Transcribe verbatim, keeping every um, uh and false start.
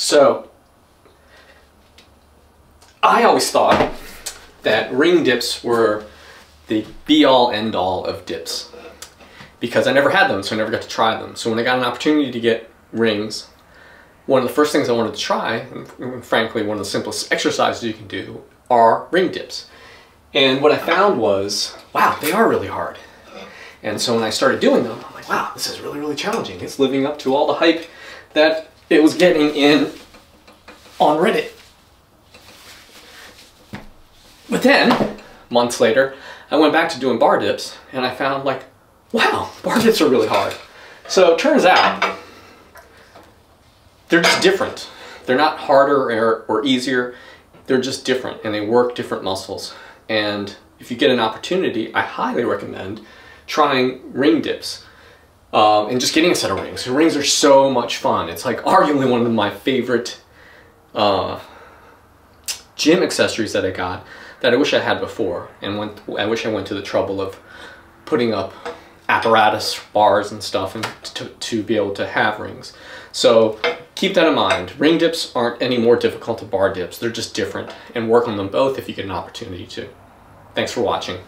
So I always thought that ring dips were the be-all end-all of dips because I never had them, so I never got to try them. So when I got an opportunity to get rings, one of the first things I wanted to try, and frankly one of the simplest exercises you can do, are ring dips. And what I found was, wow, they are really hard. And so when I started doing them, I'm like, wow, this is really, really challenging. It's living up to all the hype that it was getting in on Reddit. But then, months later, I went back to doing bar dips, and I found, like, wow, bar dips are really hard. So it turns out, they're just different. They're not harder or, or easier. They're just different, and they work different muscles. And if you get an opportunity, I highly recommend trying ring dips um, and just getting a set of rings. Rings are so much fun. It's like arguably one of my favorite uh, gym accessories that I got that I wish I had before, and went, I wish I went to the trouble of putting up apparatus, bars and stuff and to, to be able to have rings. So keep that in mind. Ring dips aren't any more difficult than bar dips. They're just different, and work on them both if you get an opportunity to. Thanks for watching.